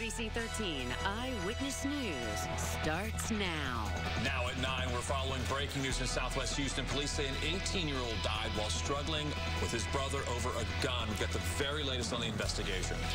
ABC 13 Eyewitness News starts now. Now at 9, we're following breaking news in Southwest Houston. Police say an 18-year-old died while struggling with his brother over a gun. We've got the very latest on the investigation.